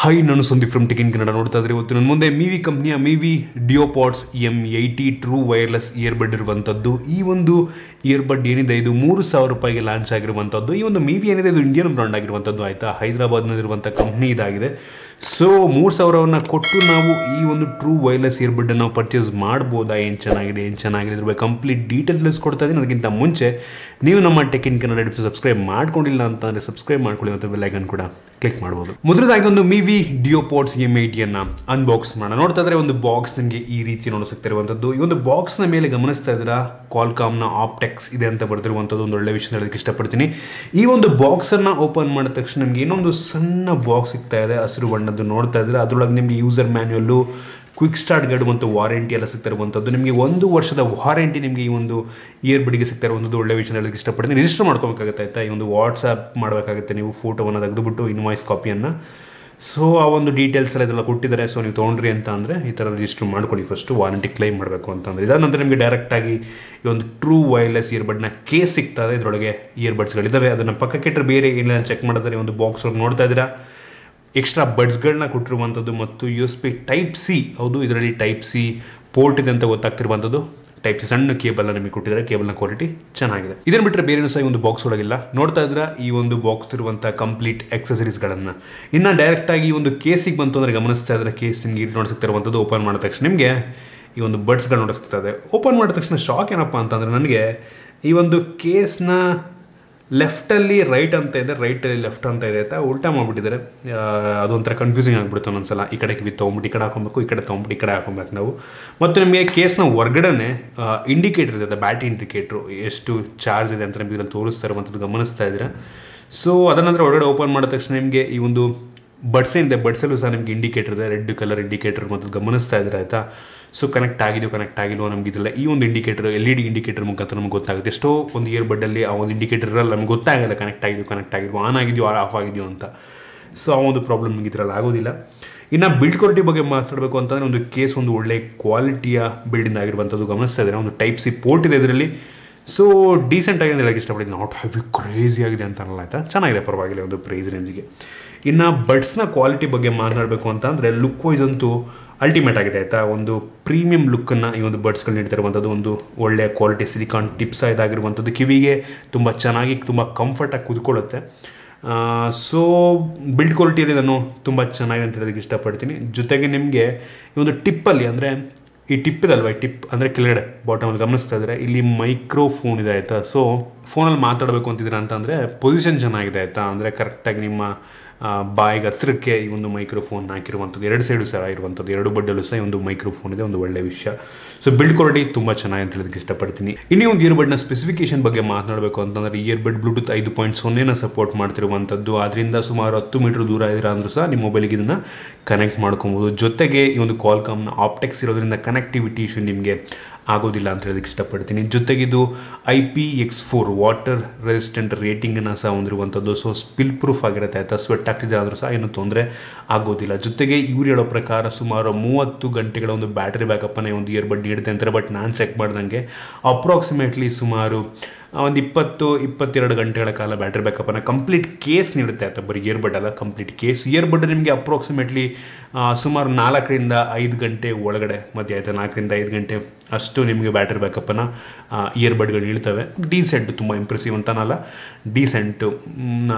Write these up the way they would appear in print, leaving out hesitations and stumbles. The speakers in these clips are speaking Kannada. ಹಾಯ್, ನಾನು Sandeep from tech in Kannada. ನೋಡ್ತಾ ಇದ್ರೆ ಇವತ್ತು ನನ್ನ ಮುಂದೆ ಮಿವಿ ಕಂಪ್ನಿಯ Mivi DuoPods M80 true wireless earbud ಇರುವಂಥದ್ದು. ಈ ಒಂದು ಇಯರ್ಬಡ್ ಏನಿದೆ ಇದು 3,000 ರೂಪಾಯಿಗೆ ಲಾಂಚ್ ಆಗಿರುವಂಥದ್ದು. ಈ ಒಂದು ಮಿವಿ ಏನಿದೆ ಇದು ಇಂಡಿಯನ್ ಬ್ರ್ಯಾಂಡ್ ಆಗಿರುವಂಥದ್ದು, ಆಯಿತಾ. ಹೈದರಾಬಾದ್ನಲ್ಲಿರುವಂಥ ಕಂಪ್ನಿ ಇದಾಗಿದೆ. ಸೊ 3,000ವನ್ನು ಕೊಟ್ಟು ನಾವು ಈ ಒಂದು ಟ್ರೂ ವೈರ್ಲೆಸ್ ಇಯರ್ಬಡ್ ನಾವು ಪರ್ಚೇಸ್ ಮಾಡ್ಬೋದಾ? ಏನು ಚೆನ್ನಾಗಿದೆ ಇದ್ರ ಬಗ್ಗೆ ಕಂಪ್ಲೀಟ್ ಡೀಟೇಲ್ಸ್ ಕೊಡ್ತಾ ಇದ್ದೀನಿ. ಅದಕ್ಕಿಂತ ಮುಂಚೆ ನೀವು ನಮ್ಮ tech in Kannada YouTube subscribe ಮಾಡ್ಕೊಂಡಿಲ್ಲ ಅಂತ ಅಂದರೆ ಸಬ್ಸ್ಕ್ರೈಬ್ ಮಾಡ್ಕೊಳ್ಳಿ ಮತ್ತು ಬೆಲ್ ಐಕನ್ ಕೂಡ ಕ್ಲಿಕ್ ಮಾಡ್ಬೋದು. ಮೊದಲದಾಗಿ ಒಂದು ಮಿವಿ ಡಿಯೋಪಾಡ್ಸ್ M80ಯನ್ನು ಅನ್ಬಾಕ್ಸ್ ಮಾಡೋಣ. ನೋಡ್ತಾ ಇದ್ರೆ ಒಂದು ಬಾಕ್ಸ್ ನನಗೆ ಈ ರೀತಿ ನೋಡಿಸ್ತಿರುವಂಥದ್ದು. ಈ ಒಂದು ಬಾಕ್ಸ್ನ ಮೇಲೆ ಗಮನಿಸ್ತಾ ಇದ್ದೀರಾ, ಕಾಲ್ಕಾಮ್ನ ಆಪ್ಟೆಕ್ಸ್ ಇದೆ ಅಂತ ಬರ್ತಿರುವಂಥದ್ದು. ಒಂದು ಒಳ್ಳೆ ವಿಷಯ ಹೇಳೋದಕ್ಕೆ ಇಷ್ಟಪಡ್ತೀನಿ. ಈ ಒಂದು ಬಾಕ್ಸನ್ನು ಓಪನ್ ಮಾಡಿದ ತಕ್ಷಣ ನಮಗೆ ಇನ್ನೊಂದು ಸಣ್ಣ ಬಾಕ್ಸ್ ಸಿಗ್ತಾ ಇದೆ, ಹಸಿರು ಬಣ್ಣ. ನೋಡ್ತಾ ಇದ್ರೆ ಅದರೊಳಗೆ ನಿಮಗೆ user manual, quick start guide ಮತ್ತು ವಾರಂಟಿ ಎಲ್ಲ ಸಿಗ್ತಾ ಇರುವಂಥದ್ದು. ನಿಮಗೆ 1 ವರ್ಷದ ವಾರಂಟಿ ನಿಮಗೆ ಈ ಒಂದು ಇಯರ್ಬಡ್ಗೆ ಸಿಗ್ತಾ ಇರುವಂಥದ್ದು. ಒಳ್ಳೆ ವಿಷಯ ಹೇಳೋದಕ್ಕೆ ಇಷ್ಟಪಡ್ತೀನಿ. ರಿಜಿಸ್ಟರ್ ಮಾಡ್ಕೋಬೇಕಾಗುತ್ತೆ, ಆಯಿತಾ. ಈ ಒಂದು ವಾಟ್ಸಪ್ ಮಾಡಬೇಕಾಗುತ್ತೆ, ನೀವು ಫೋಟೋವನ್ನು ತೆಗೆದುಬಿಟ್ಟು ಇನ್ವಾಯ್ಸ್ ಕಾಪಿಯನ್ನು. ಸೊ ಆ ಒಂದು ಡೀಟೇಲ್ಸ್ ಎಲ್ಲ ಇದೆಲ್ಲ ಕೊಟ್ಟಿದ್ದಾರೆ. ಸೊ ನೀವು ತೊಗೊಂಡ್ರಿ ಅಂತ ಅಂದರೆ ಈ ಥರ ರಿಜಿಸ್ಟರ್ ಮಾಡ್ಕೊಳ್ಳಿ, ಫಸ್ಟು ವಾರಂಟಿ ಕ್ಲೈಮ್ ಮಾಡಬೇಕು ಅಂತಂದರೆ. ಇದಾದ ನಂತರ ನಿಮಗೆ ಡೈರೆಕ್ಟಾಗಿ ಈ ಒಂದು ಟ್ರೂ ವೈರ್ಲೆಸ್ ಇಯರ್ಬಡ್ನ ಕೇಸ್ ಸಿಗ್ತದೆ. ಇದರೊಳಗೆ ಇಯರ್ಬಡ್ಸ್ಗಳಿದ್ದಾವೆ, ಅದನ್ನು ಪಕ್ಕಕ್ಕಿಟ್ಟರೆ ಬೇರೆ ಏನಿಲ್ಲ ಚೆಕ್ ಮಾಡಿದ್ರೆ ಒಂದು ಬಾಕ್ಸ್ ಒಳಗೆ ನೋಡ್ತಾ ಇದ್ದೀರಾ ಎಕ್ಸ್ಟ್ರಾ ಬಡ್ಸ್ಗಳನ್ನ ಕೊಟ್ಟಿರುವಂಥದ್ದು. ಮತ್ತು USB Type-C, ಹೌದು, ಇದರಲ್ಲಿ Type-C ಪೋರ್ಟ್ ಇದೆ ಅಂತ ಗೊತ್ತಾಗ್ತಿರುವಂಥದ್ದು. Type-C ಸಣ್ಣ ಕೇಬಲ್ ನಿಮಗೆ ಕೊಟ್ಟಿದ್ದಾರೆ. ಕೇಬಲ್ನ ಕ್ವಾಲಿಟಿ ಚೆನ್ನಾಗಿದೆ. ಇದನ್ನು ಬಿಟ್ಟರೆ ಬೇರೇನೂ ಸಹ ಈ ಒಂದು ಬಾಕ್ಸ್ ಒಳಗಿಲ್ಲ. ನೋಡ್ತಾ ಇದ್ರೆ ಈ ಒಂದು ಬಾಕ್ಸ್ ಇರುವಂಥ ಕಂಪ್ಲೀಟ್ ಎಕ್ಸಸರೀಸ್ಗಳನ್ನು. ಇನ್ನು ಡೈರೆಕ್ಟಾಗಿ ಈ ಒಂದು ಕೇಸಿಗೆ ಬಂತು ಅಂದರೆ ಗಮನಿಸ್ತಾ ಇದ್ರೆ ಕೇಸ್ ನಿಮಗೆ ಇದು ನೋಡಿಸ್ತಿರುವಂಥದ್ದು. ಓಪನ್ ಮಾಡಿದ ತಕ್ಷಣ ನಿಮಗೆ ಈ ಒಂದು ಬಡ್ಸ್ಗಳು ನೋಡಿಸ್ತದೆ. ಓಪನ್ ಮಾಡಿದ ತಕ್ಷಣ ಶಾಕ್ ಏನಪ್ಪ ಅಂತಂದರೆ ನನಗೆ ಈ ಒಂದು ಕೇಸ್ನ ಲೆಫ್ಟಲ್ಲಿ ರೈಟ್ ಅಂತ ಇದೆ, ರೈಟಲ್ಲಿ ಲೆಫ್ಟ್ ಅಂತ ಇದೆ, ಆಯಿತಾ. ಉಲ್ಟಾ ಮಾಡಿಬಿಟ್ಟಿದ್ದಾರೆ. ಅದೊಂಥರ ಕನ್ಫ್ಯೂಸಿಂಗ್ ಆಗಿಬಿಡ್ತು ಒಂದೊಂದ್ಸಲ. ಈ ಕಡೆಗೆ ತೊಗೊಂಬಿಟ್ಟು ಈ ಕಡೆ ಹಾಕೊಬೇಕು, ಈ ಕಡೆ ತೊಗೊಂಬಿಟ್ಟು ಈ ಕಡೆ ಹಾಕೊಬೇಕು ನಾವು. ಮತ್ತು ನಿಮಗೆ ಕೇಸ್ನ ಹೊರಗಡೆ ಇಂಡಿಕೇಟ್ರ್ ಇದೆ, ಬ್ಯಾಟ್ರಿ ಇಂಡಿಕೇಟ್ರು, ಎಷ್ಟು ಚಾರ್ಜ್ ಇದೆ ಅಂತ ನಿಮಗೆ ಇದರಲ್ಲಿ ತೋರಿಸ್ತಾ ಇರುವಂಥದ್ದು ಗಮನಿಸ್ತಾ ಇದ್ದೀರಾ. ಸೊ ಅದರ ನಂತರ ಹೊರಗಡೆ ಓಪನ್ ಮಾಡಿದ ತಕ್ಷಣ ನಿಮಗೆ ಈ ಒಂದು ಬಡ್ಸ್ ಏನಿದೆ, ಬಡ್ಸಲ್ಲೂ ಸಹ ನಿಮಗೆ ಇಂಡಿಕೇಟರ್ ಇದೆ, ರೆಡ್ ಕಲರ್ ಇಂಡಿಕೇಟರ್ ಮತ್ತು ಗಮನಿಸ್ತಾ ಇದ್ದೀರಾ, ಆಯಿತಾ. ಸೊ ಕನೆಕ್ಟ್ ಆಗಿದೆಯೋ ನಮಗೆ ಇದೆಲ್ಲ ಈ ಒಂದು ಇಂಡಿಕೇಟರ್ LED ಇಂಡಿಕೇಟರ್ ಮುಖಾಂತರ ನಮ್ಗೆ ಗೊತ್ತಾಗುತ್ತೆ. ಎಷ್ಟೋ ಒಂದು ಇಯರ್ಬಡ್ಡಲ್ಲಿ ಆ ಒಂದು ಇಂಡಿಕೇಟರ್ ಇರಲ್ಲ, ನಮ್ಗೆ ಗೊತ್ತಾಗಲ್ಲ ಕನೆಕ್ಟ್ ಆಗಿದೆಯೋ ಆನ್ ಆಗಿದೆಯೋ ಆಫ್ ಆಗಿದೆಯೋ ಅಂತ. ಸೊ ಆ ಒಂದು ಪ್ರಾಬ್ಲಮ್ ನಿಮಗೆ ಇದರಲ್ಲಿ ಆಗೋದಿಲ್ಲ. ಇನ್ನು ಬಿಲ್ಡ್ ಕ್ವಾಲಿಟಿ ಬಗ್ಗೆ ಮಾತಾಡಬೇಕು ಅಂತಂದರೆ ಒಂದು ಕೇಸ್ ಒಂದು ಒಳ್ಳೆ ಕ್ವಾಲಿಟಿಯ ಬಿಲ್ಡಿಂಗ್ ಆಗಿರುವಂಥದ್ದು ಗಮನಿಸ್ತಾ ಇದ್ದೀರಾ. ಒಂದು Type-C ಪೋರ್ಟ್ ಇದೆ ಇದರಲ್ಲಿ. ಸೊ ಡೀಸೆಂಟ್ ಆಗಿ ಹೇಳೋಕ್ಕೆ ಇಷ್ಟಪಡ್ತೀನಿ. ನಾಟ್ ಹೆವಿ ಕ್ರೇಜಿ ಆಗಿದೆ ಅಂತ ಅನ್ನಲ್ಲ, ಆಯಿತಾ, ಚೆನ್ನಾಗಿದೆ, ಪರವಾಗಿಲ್ಲ ಒಂದು ಪ್ರೈಸ್ ರೇಂಜ್ಗೆ. ಇನ್ನು ಬಡ್ಸ್ನ ಕ್ವಾಲಿಟಿ ಬಗ್ಗೆ ಮಾತನಾಡಬೇಕು ಅಂತ ಅಂದರೆ ಲುಕ್ ವೈಸ್ ಅಂತೂ ಅಲ್ಟಿಮೇಟ್ ಆಗಿದೆ, ಆಯಿತಾ. ಒಂದು ಪ್ರೀಮಿಯಂ ಲುಕ್ಕನ್ನು ಈ ಒಂದು ಬಡ್ಸ್ಗಳು ನೀಡ್ತಿರುವಂಥದ್ದು. ಒಂದು ಒಳ್ಳೆಯ ಕ್ವಾಲಿಟಿ ಸಿಲಿಕಾನ್ ಟಿಪ್ಸ್ ಇದಾಗಿರುವಂಥದ್ದು. ಕಿವಿಗೆ ತುಂಬ ಚೆನ್ನಾಗಿ ತುಂಬ ಕಂಫರ್ಟಾಗಿ ಕೂತ್ಕೊಳ್ಳುತ್ತೆ. ಸೊ ಬಿಲ್ಡ್ ಕ್ವಾಲಿಟಿಯಲ್ಲಿ ನಾನು ತುಂಬ ಚೆನ್ನಾಗಿದೆ ಅಂತ ಹೇಳೋದಕ್ಕೆ ಇಷ್ಟಪಡ್ತೀನಿ. ಜೊತೆಗೆ ನಿಮಗೆ ಈ ಒಂದು ಟಿಪ್ಪಲ್ಲಿ ಅಂದರೆ ಈ ಟಿಪ್ ಇದಲ್ವ, ಈ ಟಿಪ್ ಅಂದರೆ ಕೆಳಗಡೆ ಬಾಟಮಲ್ಲಿ ಗಮನಿಸ್ತಾ ಇದ್ದಾರೆ, ಇಲ್ಲಿ ಮೈಕ್ರೋಫೋನ್ ಇದೆ, ಆಯಿತಾ. ಸೊ ಫೋನಲ್ಲಿ ಮಾತಾಡಬೇಕು ಅಂತಿದ್ದೀರಾ ಅಂತಂದರೆ ಪೊಸಿಷನ್ ಚೆನ್ನಾಗಿದೆ, ಆಯಿತಾ. ಅಂದರೆ ಕರೆಕ್ಟಾಗಿ ನಿಮ್ಮ ಬಾಯಿಗೆ ಹತ್ತಿರಕ್ಕೆ ಈ ಒಂದು ಮೈಕ್ರೋಫೋನ್ ಹಾಕಿರುವಂಥದ್ದು. 2 ಸೈಡು ಸಹ ಇರುವಂಥದ್ದು, 2 ಬಡ್ಡಲ್ಲೂ ಸಹ ಒಂದು ಮೈಕ್ರೋಫೋನ್ ಇದೆ, ಒಂದು ಒಳ್ಳೆ ವಿಷಯ. ಸೊ ಬಿಲ್ಡ್ ಕ್ವಾಲಿಟಿ ತುಂಬ ಚೆನ್ನಾಗಿ ಅಂತ ಹೇಳೋದಕ್ಕೆ ಇಷ್ಟಪಡ್ತೀನಿ. ಇನ್ನೇ ಒಂದು ಇಯರ್ಬಡ್ನ ಸ್ಪೆಸಿಫಿಕೇಶನ್ ಬಗ್ಗೆ ಮಾತನಾಡಬೇಕು ಅಂತಂದರೆ ಇಯರ್ಬಡ್ ಬ್ಲೂಟೂತ್ 5.0ನ ಸಪೋರ್ಟ್ ಮಾಡ್ತಿರುವಂಥದ್ದು. ಅದರಿಂದ ಸುಮಾರು 10 ಮೀಟರ್ ದೂರ ಇದ್ದೀರಾ ಅಂದರೂ ಸಹ ನಿಮ್ಮ ಮೊಬೈಲಿಗೆ ಇದನ್ನು ಕನೆಕ್ಟ್ ಮಾಡ್ಕೊಬೋದು. ಜೊತೆಗೆ ಈ ಒಂದು ಕಾಲ್ಕಾಮ್ನ ಆಪ್ಟೆಕ್ಸ್ ಇರೋದ್ರಿಂದ ಕನೆಕ್ಟಿವಿಟಿ ಇಶ್ಯೂ ನಿಮಗೆ ಆಗೋದಿಲ್ಲ ಅಂತ ಹೇಳೋದಕ್ಕೆ ಇಷ್ಟಪಡ್ತೀನಿ. ಜೊತೆಗಿದು IPX4 ವಾಟರ್ ರೆಸಿಸ್ಟೆಂಟ್ ರೇಟಿಂಗನ್ನು ಸಹ ಹೊಂದಿರುವಂಥದ್ದು. ಸೊ ಸ್ಪಿಲ್ ಪ್ರೂಫ್ ಆಗಿರುತ್ತೆ, ಆಯಿತಾ. ಸ್ವೆಟ್ ಆಗ್ತಿದೆ ಆದರೂ ಸಹ ಏನು ತೊಂದರೆ ಆಗೋದಿಲ್ಲ. ಜೊತೆಗೆ ಇವ್ರು ಹೇಳೋ ಪ್ರಕಾರ ಸುಮಾರು 30 ಗಂಟೆಗಳ ಒಂದು ಬ್ಯಾಟ್ರಿ ಬ್ಯಾಕಪ್ಪನ್ನು ಒಂದು ಇಯರ್ಬಡ್ ನೀಡುತ್ತೆ ಅಂತಾರೆ. ಬಟ್ ನಾನು ಚೆಕ್ ಮಾಡ್ದಂಗೆ ಅಪ್ರಾಕ್ಸಿಮೇಟ್ಲಿ ಸುಮಾರು ಒಂದು 20-22 ಗಂಟೆಗಳ ಕಾಲ ಬ್ಯಾಟ್ರಿ ಬ್ಯಾಕಪ್ಪನ್ನು ಕಂಪ್ಲೀಟ್ ಕೇಸ್ ನೀಡುತ್ತೆ, ಆಯಿತಾ. ಬರೀ ಇಯರ್ಬಡ್ ಅಲ್ಲ, ಕಂಪ್ಲೀಟ್ ಕೇಸ್. ಇಯರ್ಬಡ್ ನಿಮಗೆ ಅಪ್ರಾಕ್ಸಿಮೇಟ್ಲಿ ಸುಮಾರು 4 ಗಂಟೆ ಒಳಗಡೆ ಮಧ್ಯೆ, ಆಯಿತಾ, 4 ಗಂಟೆ ಅಷ್ಟು ನಿಮಗೆ ಬ್ಯಾಟ್ರಿ ಬ್ಯಾಕಪ್ಪನ್ನು ಇಯರ್ಬಡ್ಗಳು ಇಳ್ತವೆ. ಡೀಸೆಂಟು, ತುಂಬ ಇಂಪ್ರೆಸಿವ್ ಅಂತಾನಲ್ಲ, ಡೀಸೆಂಟು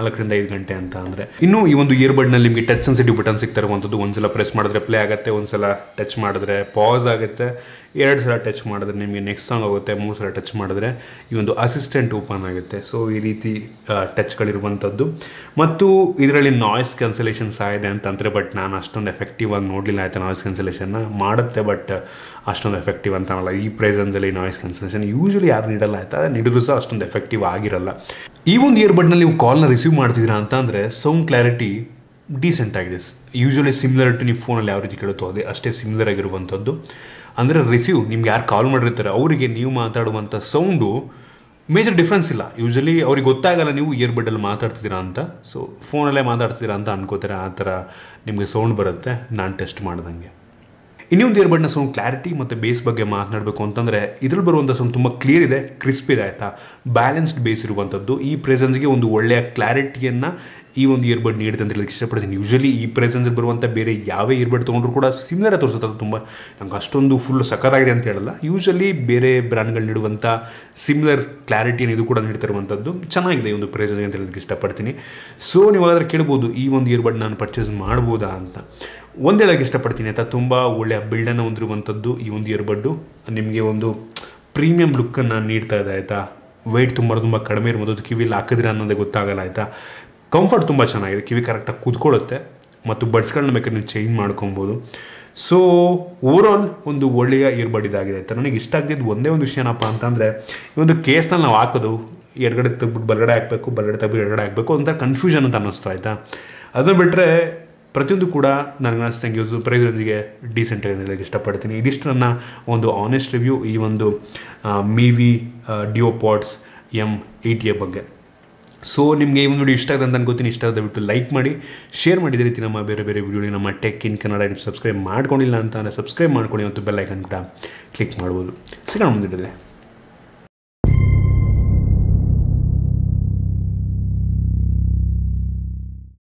4-5 ಗಂಟೆ ಅಂತ ಅಂದರೆ. ಇನ್ನೂ ಈ ಒಂದು ಇಯರ್ಬಡ್ನಲ್ಲಿ ನಿಮಗೆ ಟಚ್ ಸೆನ್ಸಿಟಿವ್ ಬಟನ್ ಸಿಗ್ತಾ ಇರುವಂಥದ್ದು. ಒಂದ್ಸಲ ಪ್ರೆಸ್ ಮಾಡಿದ್ರೆ ಪ್ಲೇ ಆಗುತ್ತೆ, ಒಂದ್ಸಲ ಟಚ್ ಮಾಡಿದ್ರೆ ಪಾಸ್ ಆಗುತ್ತೆ, 2 ಸಲ ಟಚ್ ಮಾಡಿದ್ರೆ ನಿಮಗೆ ನೆಕ್ಸ್ಟ್ ಸಾಂಗ್ ಆಗುತ್ತೆ, 3 ಸಲ ಟಚ್ ಮಾಡಿದ್ರೆ ಈ ಒಂದು ಅಸಿಸ್ಟೆಂಟ್ ಓಪನ್ ಆಗುತ್ತೆ. ಸೊ ಈ ರೀತಿ ಟಚ್ಗಳಿರುವಂಥದ್ದು. ಮತ್ತು ಇದರಲ್ಲಿ ನಾಯ್ಸ್ ಕ್ಯಾನ್ಸಲೇಷನ್ ಸಹ ಇದೆ ಅಂತಂದರೆ. ಬಟ್ ನಾನು ಅಷ್ಟೊಂದು ಎಫೆಕ್ಟಿವ್ ಆಗಿ ನೋಡಲಿಲ್ಲ, ಆಯಿತಾ. ನಾಯ್ಸ್ ಕ್ಯಾನ್ಸಲೇಷನ್ನ ಮಾಡುತ್ತೆ, ಬಟ್ ಅಷ್ಟೊಂದು ಎಫೆಕ್ಟಿವ್ ಅಂತ ಅಲ್ಲ. ಈ ಪ್ರೈಸಲ್ಲಿ ನಾಯ್ಸ್ ಕ್ಯಾನ್ಸಲೇಷನ್ ಯೂಶಲಿ ಯಾರು ನೀಡಲ್ಲ, ಆಯಿತಾ. ನೀಡಿದ್ರು ಸಹ ಅಷ್ಟೊಂದು ಎಫೆಕ್ಟಿವ್ ಆಗಿರಲ್ಲ. ಈ ಒಂದು ಇಯರ್ಬಡ್ನಲ್ಲಿ ನೀವು ಕಾಲ್ನ ರಿಸೀವ್ ಮಾಡ್ತಿದ್ದೀರಾ ಅಂತ ಅಂದರೆ ಸೌಂಡ್ ಕ್ಲಾರಿಟಿ ಡೀಸೆಂಟ್ ಆಗಿದೆ. ಯೂಶಲಿ ಸಿಮಿಲರ್ ಟು ನೀವು ಫೋನಲ್ಲಿ ಯಾವ ರೀತಿ ಕೇಳುತ್ತೋ ಅದೇ ಅಷ್ಟೇ ಸಿಮಿಲರ್ ಆಗಿರುವಂಥದ್ದು. ಅಂದರೆ ರಿಸೀವ್ ನಿಮ್ಗೆ ಯಾರು ಕಾಲ್ ಮಾಡಿರ್ತಾರೆ ಅವರಿಗೆ ನೀವು ಮಾತಾಡುವಂಥ ಸೌಂಡು ಮೇಜರ್ ಡಿಫ್ರೆನ್ಸ್ ಇಲ್ಲ. ಯೂಶಲಿ ಅವ್ರಿಗೆ ಗೊತ್ತಾಗಲ್ಲ ನೀವು ಇಯರ್ಬಡ್ಡಲ್ಲಿ ಮಾತಾಡ್ತಿದ್ದೀರಾ ಅಂತ. ಸೊ ಫೋನಲ್ಲೇ ಮಾತಾಡ್ತಿದ್ದೀರಾ ಅಂತ ಅನ್ಕೋತಾರೆ, ಆ ಥರ ನಿಮಗೆ ಸೌಂಡ್ ಬರುತ್ತೆ ನಾನು ಟೆಸ್ಟ್ ಮಾಡ್ದಂಗೆ. ಇನ್ನೊಂದು ಇಯರ್ಬಡ್ನ ಸೌಂಡ್ ಕ್ಲಾರಿಟಿ ಮತ್ತು ಬೇಸ್ ಬಗ್ಗೆ ಮಾತನಾಡಬೇಕು ಅಂತಂದರೆ ಇದರಲ್ಲಿ ಬರುವಂಥ ಸೌಂಡ್ ತುಂಬ ಕ್ಲಿಯರ್ ಇದೆ, ಕ್ರಿಸ್ಪ್ ಇದೆ, ಆಯಿತಾ. ಬ್ಯಾಲೆನ್ಸ್ಡ್ ಬೇಸ್ ಇರುವಂಥದ್ದು. ಈ ಪ್ರೆಸೆನ್ಸ್ಗೆ ಒಂದು ಒಳ್ಳೆಯ ಕ್ಲಾರಿಟಿಯನ್ನು ಈ ಒಂದು ಇಯರ್ಬಡ್ ನೀಡಿದೆ ಅಂತ ಹೇಳೋಕೆ ಇಷ್ಟಪಡ್ತೀನಿ. ಯೂಶಲಿ ಈ ಪ್ರೈಸಲ್ಲಿ ಬರುವಂಥ ಬೇರೆ ಯಾವೇ ಇಯರ್ಬಡ್ ತೊಗೊಂಡ್ರು ಕೂಡ ಸಿಮಿಲರ್ ತೋರಿಸುತ್ತೆ, ಅದು ತುಂಬ ನಂಗೆ ಅಷ್ಟೊಂದು ಫುಲ್ ಸಕ್ಕತ್ತಾಗಿದೆ ಅಂತ ಹೇಳಲ್ಲ. ಯೂಶಲಿ ಬೇರೆ ಬ್ರ್ಯಾಂಡ್ಗಳು ನೀಡುವಂಥ ಸಿಮಿಲರ್ ಕ್ಲಾರಿಟಿಯನ್ನು ಇದು ಕೂಡ ನೀಡ್ತಿರುವಂಥದ್ದು ಚೆನ್ನಾಗಿದೆ ಈ ಒಂದು ಪ್ರೈಸಲ್ಲಿ ಅಂತ ಹೇಳೋದಕ್ಕೆ ಇಷ್ಟಪಡ್ತೀನಿ. ಸೊ ನೀವಾದರೆ ಕೇಳ್ಬೋದು ಈ ಒಂದು ಇಯರ್ಬಡ್ ನಾನು ಪರ್ಚೇಸ್ ಮಾಡ್ಬೋದಾ ಅಂತ. ಒಂದು ಹೇಳೋಕ್ಕೆ ಇಷ್ಟಪಡ್ತೀನಿ ಆಯಿತಾ, ತುಂಬ ಒಳ್ಳೆಯ ಬಿಲ್ಡನ್ನು ಹೊಂದಿರುವಂಥದ್ದು ಈ ಒಂದು ಇಯರ್ಬಡ್ಡು ನಿಮಗೆ ಒಂದು ಪ್ರೀಮಿಯಂ ಲುಕ್ಕನ್ನು ನೀಡ್ತಾ ಇದೆ ಆಯಿತಾ. ವೆಯ್ಟ್ ತುಂಬ ಕಡಿಮೆ ಇರ್ಬೋದು, ಕಿವಿಲಿ ಹಾಕಿದ್ರೆ ಅನ್ನೋದೇ ಗೊತ್ತಾಗಲ್ಲ ಆಯಿತಾ. ಕಂಫರ್ಟ್ ತುಂಬ ಚೆನ್ನಾಗಿದೆ, ಕಿವಿ ಕರೆಕ್ಟಾಗಿ ಕೂತ್ಕೊಳ್ಳುತ್ತೆ ಮತ್ತು ಬಡ್ಸ್ಗಳನ್ನ ಬೇಕಾದ್ರೆ ನೀವು ಚೇಂಜ್ ಮಾಡ್ಕೊಬೋದು. ಸೊ ಓವರಾಲ್ ಒಂದು ಒಳ್ಳೆಯ ಇಯರ್ಬಡ್ ಇದಾಗಿದೆ ಆಯಿತಾ. ನನಗೆ ಇಷ್ಟ ಆಗ್ತಿದ್ದು ಒಂದೇ ಒಂದು ವಿಷಯ ಏನಪ್ಪ ಅಂತಂದರೆ, ಈ ಒಂದು ಕೇಸ್ನಲ್ಲಿ ನಾವು ಹಾಕೋದು ಎಡಗಡೆ ತೆಗ್ಬಿಟ್ಟು ಬಲಗಡೆ ಹಾಕಬೇಕು, ಬಲಗಡೆ ತೆಗ್ಬಿಟ್ಟು ಎಡಗಡೆ ಹಾಕಬೇಕು ಅಂತ ಕನ್ಫ್ಯೂಷನ್ ಅಂತ ಅನ್ನಿಸ್ತು ಆಯಿತಾ. ಅದನ್ನು ಬಿಟ್ಟರೆ ಪ್ರತಿಯೊಂದು ಕೂಡ ನನಗೆ ಅನಿಸ್ತಂಗೆ ಇವತ್ತು ಪ್ರೈಸ್ಗೆ ಡೀಸೆಂಟ್ ಆಗಿ ಹೇಳೋಕ್ಕೆ ಇಷ್ಟಪಡ್ತೀನಿ. ಇದಿಷ್ಟು ನನ್ನ ಒಂದು ಆನೆಸ್ಟ್ ರಿವ್ಯೂ ಈ ಒಂದು ಮೀವಿ ಡ್ಯೂಪೋಡ್ಸ್ M80 ಬಗ್ಗೆ. ಸೊ ನಿಮಗೆ ಈ ಒಂದು ವಿಡಿಯೋ ಇಷ್ಟ ಆಗಿದೆ ಅಂತ ಅನ್ಕೋತೀನಿ. ಇಷ್ಟ ಆದ ಬಿಟ್ಟು ಲೈಕ್ ಮಾಡಿ, ಶೇರ್ ಮಾಡಿದ ರೀತಿ ನಮ್ಮ ಬೇರೆ ಬೇರೆ ವಿಡಿಯೋಗಳಿಗೆ ನಮ್ಮ ಟೆಕ್ ಇನ್ ಕನ್ನಡ ಸಬ್ಸ್ಕ್ರೈಬ್ ಮಾಡ್ಕೊಂಡಿಲ್ಲ ಅಂತ ಅಂದರೆ ಸಬ್ಸ್ಕ್ರೈಬ್ ಮಾಡ್ಕೊಳ್ಳಿ ಮತ್ತು ಬೆಲ್ ಐಕನ್ ಕೂಡ ಕ್ಲಿಕ್ ಮಾಡ್ಬೋದು. ಸಿಗೋಣ ಮುಂದಿಡೋದೇ.